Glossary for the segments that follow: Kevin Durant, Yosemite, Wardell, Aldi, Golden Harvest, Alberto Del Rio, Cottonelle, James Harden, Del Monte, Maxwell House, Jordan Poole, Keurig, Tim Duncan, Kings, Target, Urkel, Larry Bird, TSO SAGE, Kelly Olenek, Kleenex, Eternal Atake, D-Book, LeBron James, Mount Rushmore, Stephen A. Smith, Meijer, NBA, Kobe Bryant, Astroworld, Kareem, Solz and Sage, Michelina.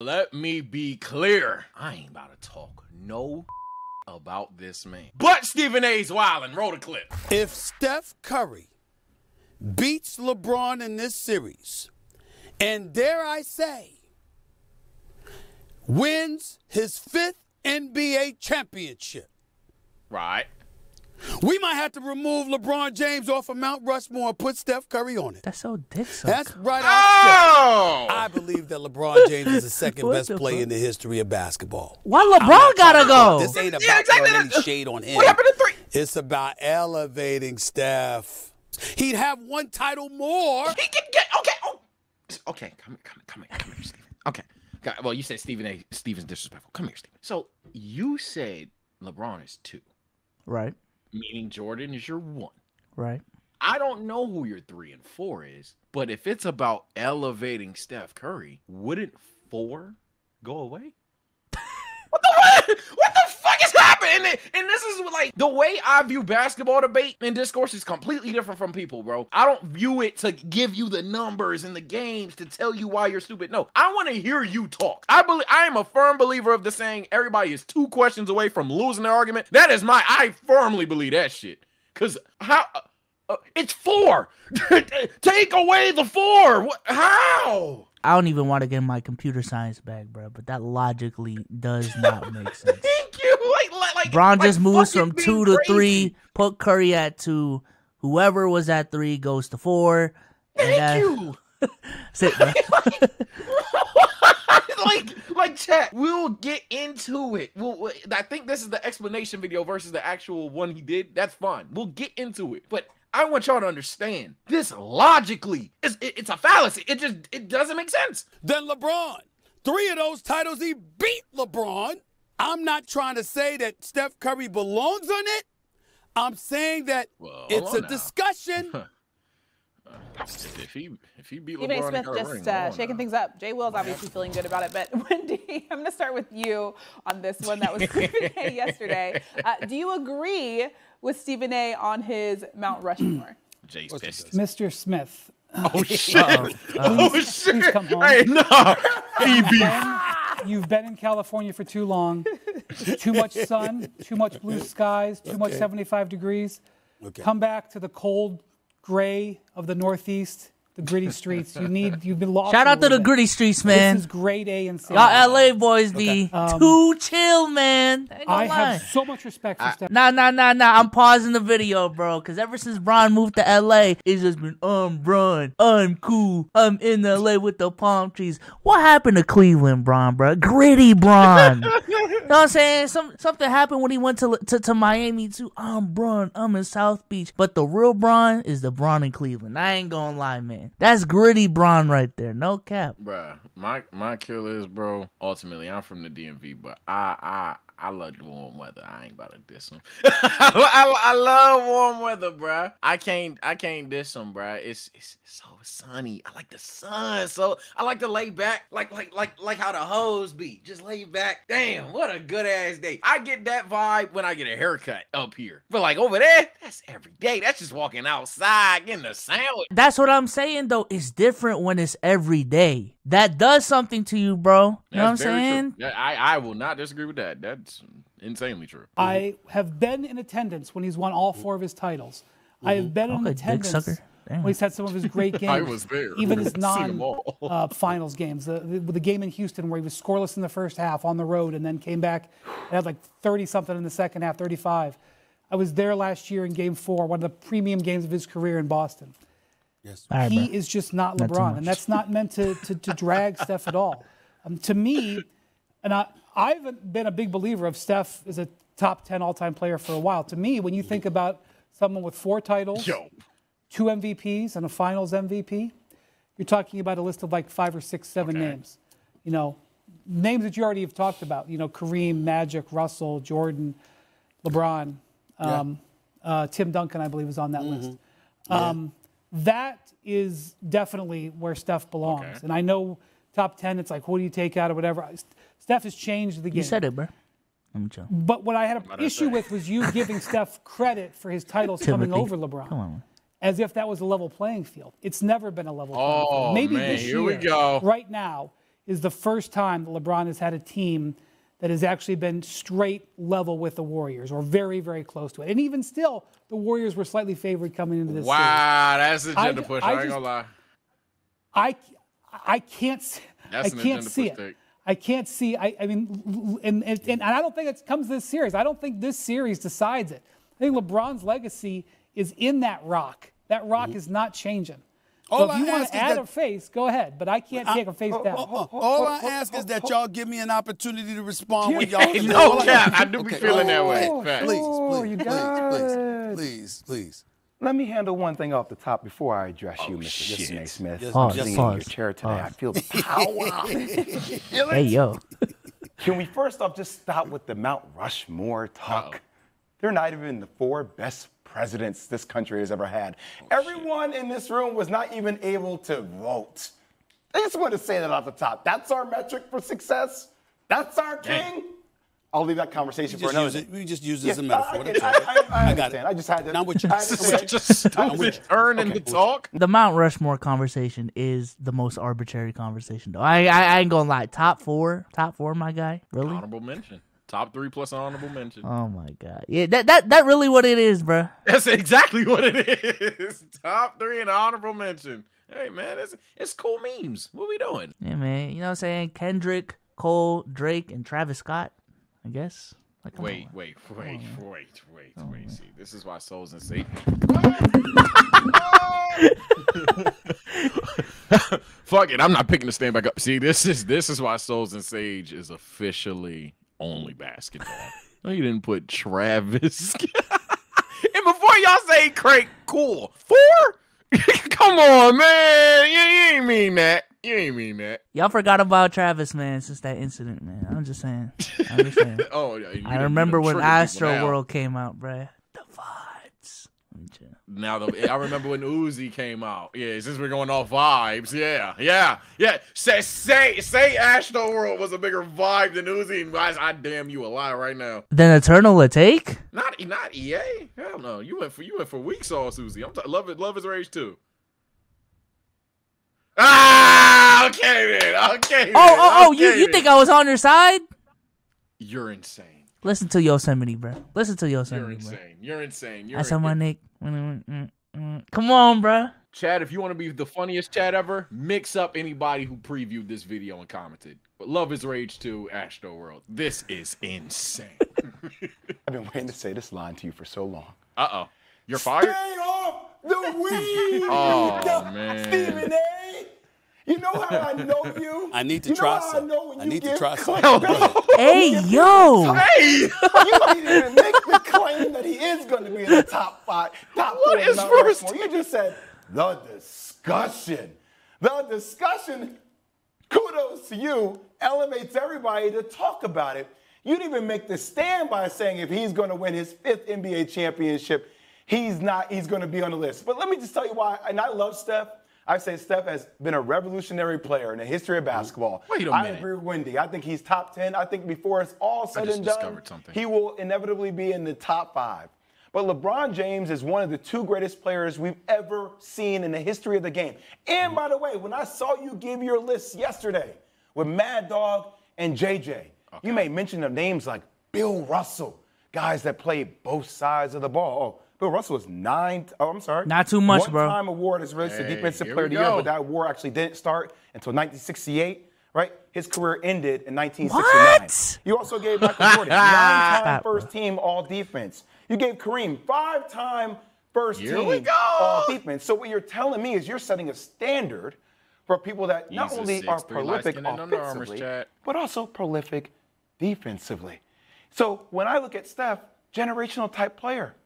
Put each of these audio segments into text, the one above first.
Let me be clear. I ain't about to talk no about this man. But Stephen A's wildin'. Roll the clip. If Steph Curry beats LeBron in this series, and dare I say, wins his 5th NBA championship. Right. We might have to remove LeBron James off of Mount Rushmore and put Steph Curry on it. That's so dick sucking. That's right. Oh! I believe that LeBron James is the second best player in the history of basketball. Why LeBron gotta go? This ain't about throwing any shade on him. What happened to 3? It's about elevating Steph. He'd have one title more. He can get okay. Come here, Stephen. Okay. Well, you said Stephen A. Stephen's disrespectful. Come here, Stephen. So you said LeBron is 2. Right. Meaning Jordan is your 1. Right. I don't know who your 3 and 4 is, but if it's about elevating Steph Curry, wouldn't 4 go away? What the fuck is happening? And this is like, the way I view basketball debate and discourse is completely different from people, bro. I don't view it to give you the numbers and the games to tell you why you're stupid. No, I want to hear you talk. I am a firm believer of the saying, everybody is 2 questions away from losing their argument. That is I firmly believe that shit. Because how, it's 4. Take away the 4. What, how? I don't even want to get my computer science back, bro, but that logically does not make sense. Thank you. Like Bron just moves from 2 to 3, put Curry at 2. Whoever was at 3 goes to 4. Thank you. Sit, bro. Like chat, we'll get into it. I think this is the explanation video versus the actual one he did. That's fine. We'll get into it, but I want y'all to understand this logically. It's a fallacy. It doesn't make sense. Then LeBron, 3 of those titles, he beat LeBron. I'm not trying to say that Steph Curry belongs on it. I'm saying that it's a discussion. If he beat LeBron, Stephen A. Smith just shaking things up. Jay Will's obviously feeling good about it, but Wendy, I'm going to start with you on this one. That was Stephen A. yesterday. Do you agree with Stephen A. on his Mount Rushmore? Jay's pissed. Mr. Smith. Oh shit! Please come home. Hey, no, you've been in California for too long. Too much sun. Too much blue skies. Too much 75 degrees. Okay. Come back to the cold gray of the Northeast, the gritty streets. You've been lost. Shout out to the gritty streets, man. This is grade A and C. Y'all LA boys be too chill, man. I have so much respect for Steph. Nah. I'm pausing the video, bro, because ever since Bron moved to LA, it's just been, Bron, I'm cool. I'm in LA with the palm trees. What happened to Cleveland, Bron, bro? Gritty Bron. You know what I'm saying? Something happened when he went to Miami too. I'm Bron. I'm in South Beach. But the real Bron is the Bron in Cleveland. I ain't gonna lie, man. That's gritty Bron right there. No cap. Bruh, my kill is, bro, ultimately, I'm from the DMV, but I love the warm weather. I ain't about to diss him. I love warm weather, bruh. I can't diss him, bruh. It's so sunny. I like the sun. So I like to lay back, like how the hoes be. Just lay back. Damn, what a good ass day. I get that vibe when I get a haircut up here. But like over there, that's every day. That's just walking outside, getting a sandwich. That's what I'm saying though. It's different when it's every day. That does something to you, bro. You know what I'm saying? I will not disagree with that. That's insanely true. I have been in attendance when he's won all 4 of his titles. I have been in attendance when he's had some of his great games. I was there. Even his non-finals games. The game in Houston where he was scoreless in the first half on the road and then came back and had like 30-something in the second half, 35. I was there last year in Game 4, one of the premium games of his career in Boston. Yes. Right, he is just not LeBron, and that's not meant to drag Steph at all. To me, and I've been a big believer of Steph as a top 10 all-time player for a while. To me, when you think about someone with 4 titles, 2 MVPs, and a Finals MVP, you're talking about a list of like 5 or 6, 7 names. You know, names that you already have talked about. You know, Kareem, Magic, Russell, Jordan, LeBron, Tim Duncan, I believe, was on that list. That is definitely where Steph belongs. Okay. And I know top 10, it's like, who do you take out or whatever. Steph has changed the game. You said it, bro. I'm joking. But what I had an issue with was you giving Steph credit for his titles coming over LeBron. Come on. As if that was a level playing field. It's never been a level playing field. Maybe man, this year, right now, is the first time that LeBron has had a team that has actually been straight level with the Warriors, or very, very close to it. And even still, the Warriors were slightly favored coming into this series. Wow, that's an agenda push. I ain't gonna lie. I can't see. That's an agenda push take. I can't see. I mean, and I don't think it comes to this series. I don't think this series decides it. I think LeBron's legacy is in that rock. That rock is not changing. So if you want to add a face, go ahead. But I can't take a face down. All I ask is that y'all give me an opportunity to respond when y'all feel I do be feeling that way. Please. Let me handle one thing off the top before I address you, Mr. Stephen A. Smith. Just leaning in your chair today. I feel the power. Hey, yo. Can we first off just stop with the Mount Rushmore talk? They're not even the four best presidents this country has ever had. Everyone in this room was not even able to vote. I just want to say that off the top. That's our metric for success. That's our king. I'll leave that conversation for another. We just use it as a metaphor. I understand. I just had to. Not with you. Just stop it. Earning the talk. The Mount Rushmore conversation is the most arbitrary conversation, though. I ain't gonna lie. Top four, my guy. Really? Honorable mention. Top three plus an honorable mention. Oh my God! Yeah, that really what it is, bro. That's exactly what it is. Top three and honorable mention. Hey man, it's cool memes. What we doing? Yeah, man. You know what I'm saying? Kendrick, Cole, Drake, and Travis Scott. I guess. Like, wait. See, this is why Solz and Sage. Fuck it. I'm not picking the stand back up. See, this is why Solz and Sage is officially only basketball. No, you didn't put Travis. And before y'all say Craig, cool. Four? Come on, man. You ain't mean that. You ain't mean that. Y'all forgot about Travis, man, since that incident, man. I'm just saying. Oh, I remember when Astroworld came out, bruh. The vibes. Now, I remember when Uzi came out. Yeah, since we're going off vibes, yeah. Say Astroworld was a bigger vibe than Uzi, and guys, I damn you a lie right now. Then Eternal Atake? Not EA. Hell no. You went for weak sauce, Uzi. Luv Is Rage 2. Ah, okay then. You think I was on your side? You're insane. Listen to Yosemite, bro. You're insane. Bro. You're insane. That's how my Nick. Come on, bro. Chad, if you want to be the funniest Chad ever, mix up anybody who previewed this video and commented. But Luv Is Rage 2, Astroworld. This is insane. I've been waiting to say this line to you for so long. Uh-oh. You're fired? Stay off the weed! Oh, man. Stephen A. You know how I know you? I need to try some. I need to try some. Hey, yo. Hey. You didn't even make the claim that he is going to be in the top five. What is first? You just said, the discussion. The discussion, kudos to you, elevates everybody to talk about it. You didn't even make the stand by saying if he's going to win his 5th NBA championship, he's going to be on the list. But let me just tell you why, and I love Steph. I say Steph has been a revolutionary player in the history of basketball. Wait a minute. I agree with Wendy. I think he's top 10. I think before it's all said and done, he will inevitably be in the top 5. But LeBron James is one of the 2 greatest players we've ever seen in the history of the game. And by the way, when I saw you give your list yesterday with Mad Dog and JJ, you may mention of names like Bill Russell, guys that played both sides of the ball. Bill Russell was 9. Oh, I'm sorry. Not too much, bro. One-time award is released to Defensive Player of the Year, but that award actually didn't start until 1968, right? His career ended in 1969. What? You also gave Michael Jordan 9-time first-team All-Defense. You gave Kareem 5-time first-team All-Defense. So what you're telling me is you're setting a standard for people that not only are prolific offensively, but also prolific defensively. So when I look at Steph, generational-type player.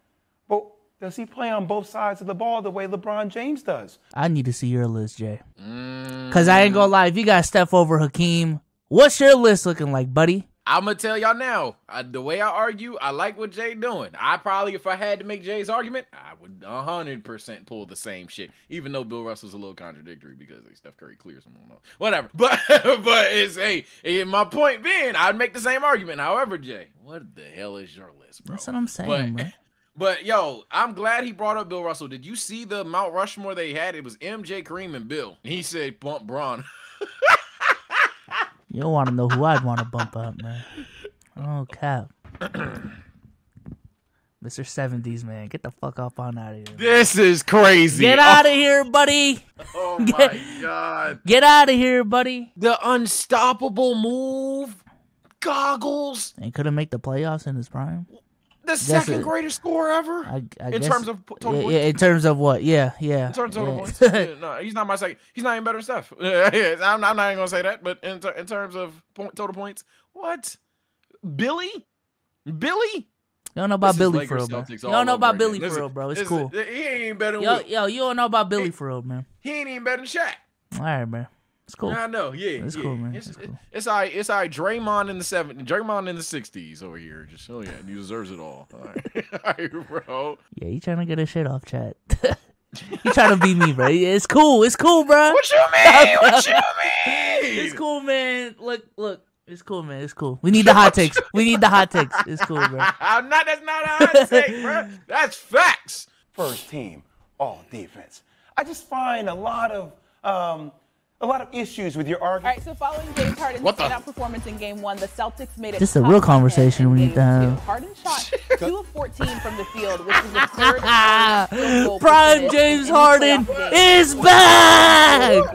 Well, does he play on both sides of the ball the way LeBron James does? I need to see your list, Jay. Because I ain't going to lie, if you got Steph over Hakeem, what's your list looking like, buddy? I'm going to tell y'all now. The way I argue, I like what Jay doing. I probably, if I had to make Jay's argument, I would 100% pull the same shit. Even though Bill Russell's a little contradictory because Steph Curry clears him. Whatever. But it's, hey, my point being, I'd make the same argument. However, Jay, what the hell is your list, bro? That's what I'm saying, bro. But, yo, I'm glad he brought up Bill Russell. Did you see the Mount Rushmore they had? It was MJ, Kareem, and Bill. He said, bump Bron. You don't want to know who I'd want to bump up, man. Oh, cap. Mr. 70s, man. Get the fuck up on out of here. Man. This is crazy. Get out of here, buddy. Oh, my God. Get out of here, buddy. The unstoppable move. Goggles. And couldn't make the playoffs in his prime. The second greatest scorer ever? I guess, terms of total points? In terms of what? Yeah. In terms of total points. Yeah, no, he's not my second. He's not even better than Steph. I'm not even going to say that, but in terms of total points, what? Billy? You don't know about Billy for real, bro. You don't know about Billy for real, bro. It's cool. He ain't better than Wilt. Yo, you don't know about Billy for real, man. He ain't even better than Shaq. All right, man. It's cool. I know, yeah. It's cool, man. It's all right. Draymond in the 70s. Draymond in the 60s over here. Just oh yeah, he deserves it all. All right. All right, bro. Yeah, he trying to get his shit off, chat. He trying to beat me, bro. It's cool, bro. What you mean? What you mean? It's cool, man. Look. It's cool, man. It's cool. We need the hot takes. It's cool, bro. That's not a hot take, bro. That's facts. First team, all defense. I just find a lot of issues with your argument. All right, so following James Harden's standout performance in Game 1, the Celtics made it. This is a real conversation we need to have. Harden shot 2 of 14 from the field, which is the third. Prime James Harden is back!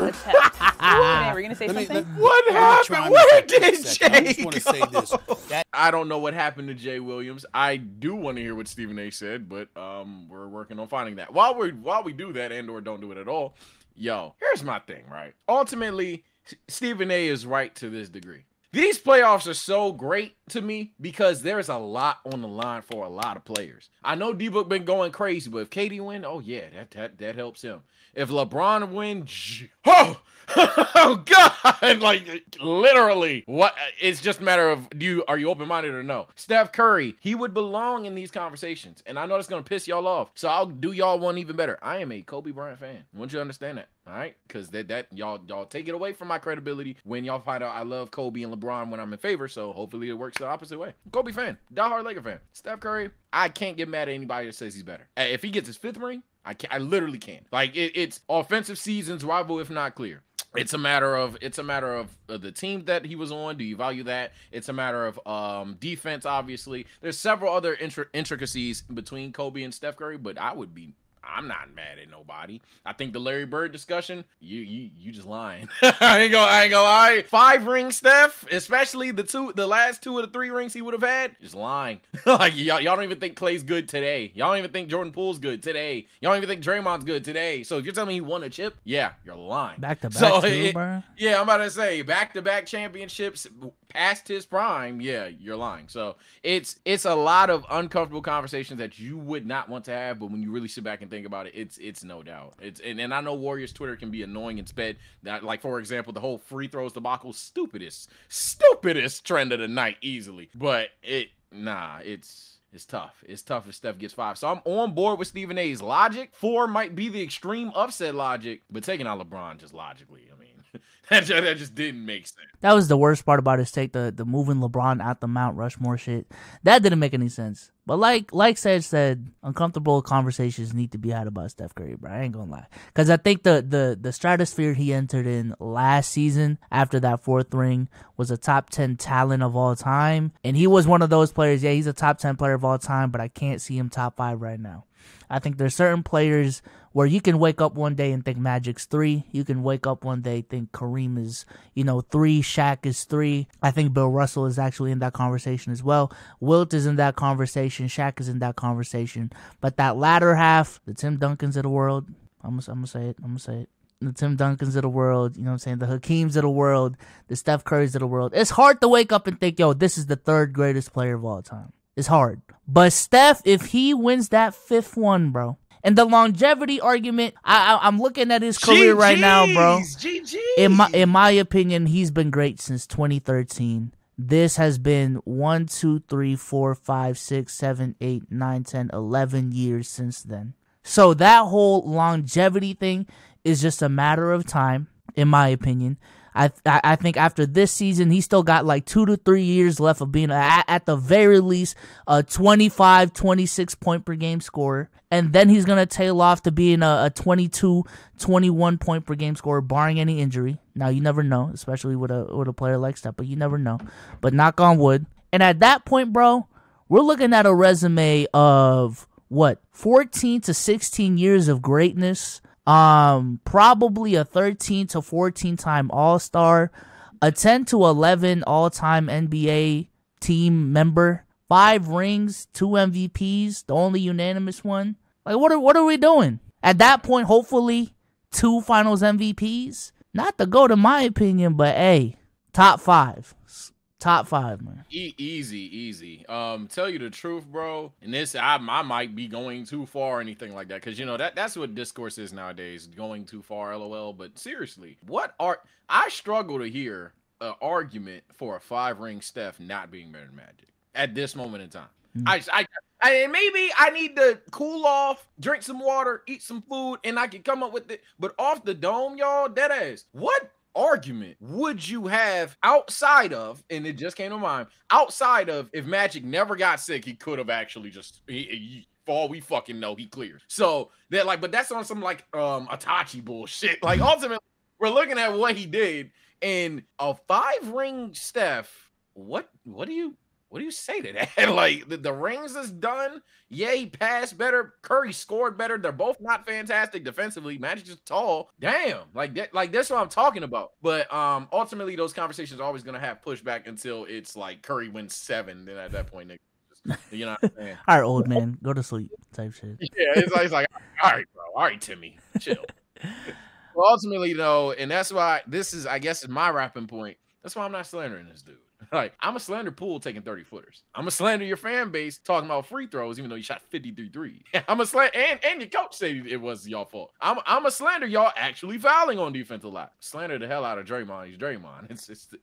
Were you gonna say something? What happened? What did Jay go? I don't know what happened to Jay Williams. I do want to hear what Stephen A. said, but we're working on finding that. While we do that, and/or don't do it at all, yo, here's my thing, right? Ultimately, Stephen A. is right to this degree. These playoffs are so great to me because there's a lot on the line for a lot of players. I know D-Book been going crazy, but if KD win, oh yeah, that helps him. If LeBron win, oh God, like literally, what? It's just a matter of are you open-minded or no? Steph Curry, he would belong in these conversations, and I know that's gonna piss y'all off, so I'll do y'all one even better. I am a Kobe Bryant fan. Won't you understand that? All right, because that y'all take it away from my credibility when y'all find out I love Kobe and LeBron when I'm in favor. So hopefully it works the opposite way. Kobe fan, diehard Laker fan. Steph Curry, I can't get mad at anybody that says he's better. If he gets his 5th ring, I literally can't. Like it's offensive season's rival, if not clear. It's a matter of the team that he was on. Do you value that? It's a matter of defense, obviously. There's several other intricacies between Kobe and Steph Curry, but I'm not mad at nobody. I think the Larry Bird discussion, you just lying. I ain't gonna lie. 5 rings, Steph, especially the last 2 of the 3 rings he would have had, just lying. Like y'all don't even think Klay's good today. Y'all don't even think Jordan Poole's good today. Y'all don't even think Draymond's good today. So if you're telling me he won a chip, yeah, you're lying. Back to back, bro. Yeah, I'm about to say back-to-back championships past his prime. Yeah, you're lying. So it's a lot of uncomfortable conversations that you would not want to have, but when you really sit back and think about it, it's no doubt. And I know Warriors Twitter can be annoying and sped. That, like, for example, the whole free throws debacle, stupidest trend of the night easily. But it's tough. It's tough if Steph gets 5. So I'm on board with Stephen A's logic. 4 might be the extreme upset logic, but taking out LeBron just logically, I mean, that just didn't make sense. That was the worst part about his take, the moving LeBron out the Mount Rushmore shit. That didn't make any sense. But like Sage said, uncomfortable conversations need to be had about Steph Curry, bro. I ain't gonna lie. Because I think the stratosphere he entered in last season after that 4th ring was a top 10 talent of all time. And he was one of those players. Yeah, he's a top 10 player of all time, but I can't see him top 5 right now. I think there's certain players where you can wake up one day and think Magic's 3. You can wake up one day think Kareem is, 3. Shaq is 3. I think Bill Russell is actually in that conversation as well. Wilt is in that conversation. Shaq is in that conversation. But that latter half, the Tim Duncans of the world, I'm gonna say it. The Tim Duncans of the world, you know what I'm saying? The Hakeems of the world, the Steph Currys of the world. It's hard to wake up and think, yo, this is the 3rd greatest player of all time. It's hard. But Steph, if he wins that 5th one, bro, and the longevity argument, I'm looking at his career right now, bro. In my opinion, he's been great since 2013. This has been 11 years since then. So that whole longevity thing is just a matter of time, in my opinion. I think after this season, he still got like 2 to 3 years left of being, at the very least, a 25, 26 point per game scorer. And then he's going to tail off to being a 22, 21 point per game scorer, barring any injury. Now, you never know, especially with a player like Steph, but you never know. But knock on wood. And at that point, bro, we're looking at a resume of, what, 14 to 16 years of greatness. Probably a 13 to 14 time All-Star, a 10 to 11 all-time NBA team member, 5 rings, 2 MVPs, the only unanimous one. Like, what are we doing? At that point, hopefully, 2 finals MVPs. Not the GOAT, in my opinion, but hey, top 5. Top 5, man. Easy. Tell you the truth, bro. And this, I might be going too far or anything like that, because you know that's what discourse is nowadays. Going too far, lol. But seriously, I struggle to hear an argument for a 5-ring Steph not being better than Magic at this moment in time. And maybe I need to cool off, drink some water, eat some food, and I can come up with it. But off the dome, y'all, dead ass. What argument would you have outside of, and it just came to mind, outside of if Magic never got sick, he could have actually just, for all we fucking know, he cleared. So they're like, but that's on some like Itachi bullshit. Like ultimately, we're looking at what he did, and a 5-ring Steph. What do you say to that? Like the rings is done. Yeah, he passed better. Curry scored better. They're both not fantastic defensively. Magic's just tall. Damn. Like that. Like that's what I'm talking about. But ultimately, those conversations are always gonna have pushback until it's like Curry wins 7. Then at that point, nigga, you know what I'm saying? All right, old man, go to sleep type shit. Yeah, it's like all right, bro. All right, Timmy, chill. Well, ultimately, though, and that's why this is, I guess, is my wrapping point. That's why I'm not slandering this dude. Like, I'm a slander Pool taking 30-footers. I'm a slander your fan base talking about free throws, even though you shot 53 threes. I'm a slander, and your coach said it was y'all fault. I'm a slander y'all actually fouling on defense a lot. Slander the hell out of Draymond. He's Draymond.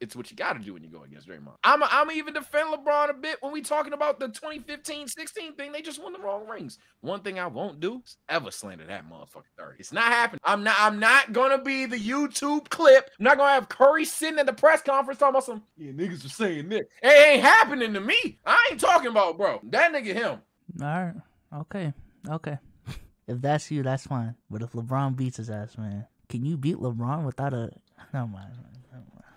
It's what you got to do when you go against Draymond. I'm even defend LeBron a bit when we talking about the 2015-16 thing. They just won the wrong rings. One thing I won't do is ever slander that motherfucker 30. It's not happening. I'm not gonna be the YouTube clip. I'm not gonna have Curry sitting at the press conference talking about some niggas. Saying this, it ain't happening to me. I ain't talking about, bro. That nigga him. All right. Okay. If that's you, that's fine. But if LeBron beats his ass, man, can you beat LeBron without a? Never mind.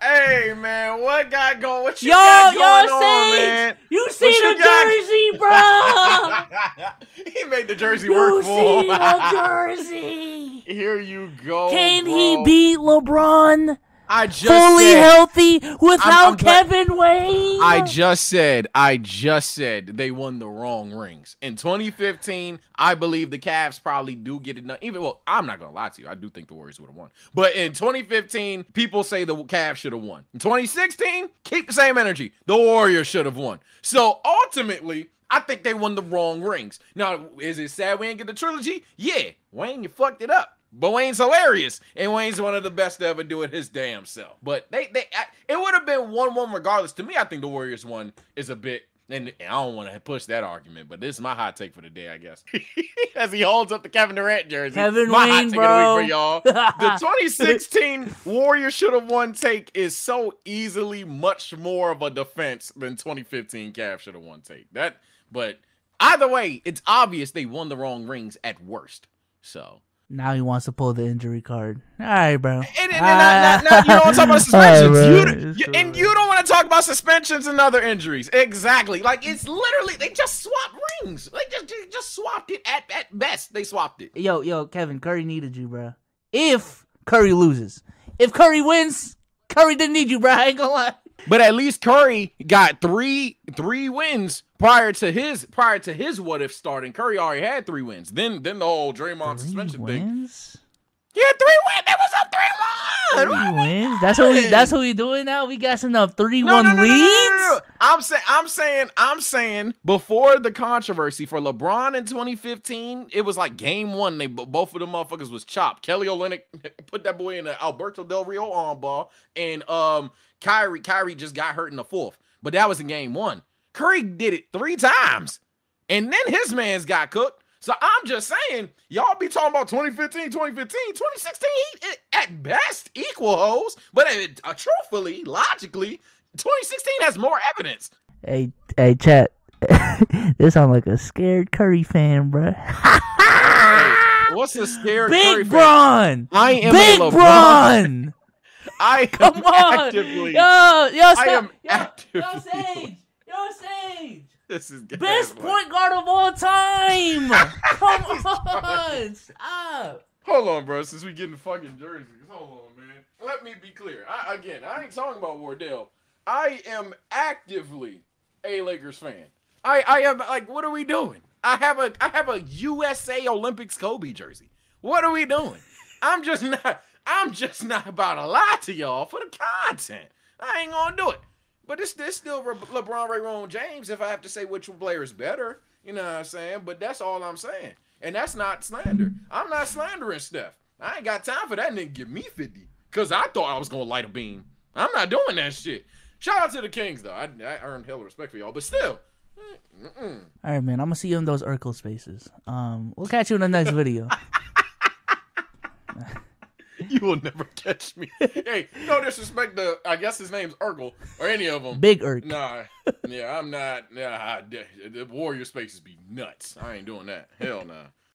Hey, man, what got going? What you got going on, man? You see the jersey, bro? He made the jersey work for him. You see the jersey? Here you go. Can he beat LeBron? I just fully said, healthy without Kevin Wade. I just said they won the wrong rings in 2015. I believe the Cavs probably do get it done. Even well, I'm not gonna lie to you. I do think the Warriors would have won. But in 2015, people say the Cavs should have won. In 2016, keep the same energy. The Warriors should have won. So ultimately, I think they won the wrong rings. Now, is it sad we ain't get the trilogy? Yeah, Wayne, you fucked it up. But Wayne's hilarious, and Wayne's one of the best to ever do it his damn self. But it would have been 1-1 regardless. To me, I think the Warriors one is a bit, and I don't want to push that argument, but this is my hot take for the day, I guess. As he holds up the Kevin Durant jersey. Hot take of the week for y'all. The 2016 Warriors should have won take is so easily much more of a defense than 2015 Cavs should have won take. But either way, it's obvious they won the wrong rings at worst. So. Now he wants to pull the injury card. All right, bro. And you don't want to talk about suspensions. Right, and you don't want to talk about suspensions and other injuries. Exactly. Like, it's literally, they just swapped rings. They just swapped it at best. They swapped it. Yo, Kevin, Curry needed you, bro. If Curry loses. If Curry wins, Curry didn't need you, bro. I ain't gonna lie. But at least Curry got three wins prior to his what if starting. Curry already had 3 wins. Then the whole Draymond suspension thing. Yeah, 3 wins. That was up 3-1. 3 wins. That's what we doing now. We got some up 3-1 leads. No. I'm saying. Before the controversy for LeBron in 2015, it was like game 1. They both of them motherfuckers was chopped. Kelly Olenek put that boy in an Alberto Del Rio on ball, and Kyrie just got hurt in the 4th. But that was in game 1. Curry did it 3 times, and then his man's got cooked. So I'm just saying, y'all be talking about 2015, 2015, 2016, at best equal hoes. But truthfully, logically, 2016 has more evidence. Hey, chat. This sound like a scared Curry fan, bro. Hey, what's a scared Big Curry Bron fan? I am Big LeBron. Bron. I am Come on. Actively. Yo, I am actively. Yo, Sage. Sage. This is best point guard of all time. Come on, stop. Hold on, bro. Since we getting fucking jerseys, hold on, man. Let me be clear. I ain't talking about Wardell. I am actively a Lakers fan. I am like, what are we doing? I have a USA Olympics Kobe jersey. What are we doing? I'm just not about to lie to y'all for the content. I ain't gonna do it. But it's still LeBron, Raymond James, if I have to say which player is better. You know what I'm saying? But that's all I'm saying. And that's not slander. I'm not slandering Steph. I ain't got time for that nigga give me 50. Because I thought I was going to light a beam. I'm not doing that shit. Shout out to the Kings, though. I earned hell of respect for y'all. But still. All right, man. I'm going to see you in those Urkel spaces. We'll catch you in the next video. You will never catch me. Hey, no disrespect to, I guess his name's Urkel, or any of them. Big Urk. Nah, yeah, I'm not. Nah, the Warrior spaces be nuts. I ain't doing that. Hell nah.